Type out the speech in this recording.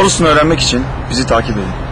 Doğrusunu öğrenmek için bizi takip edin.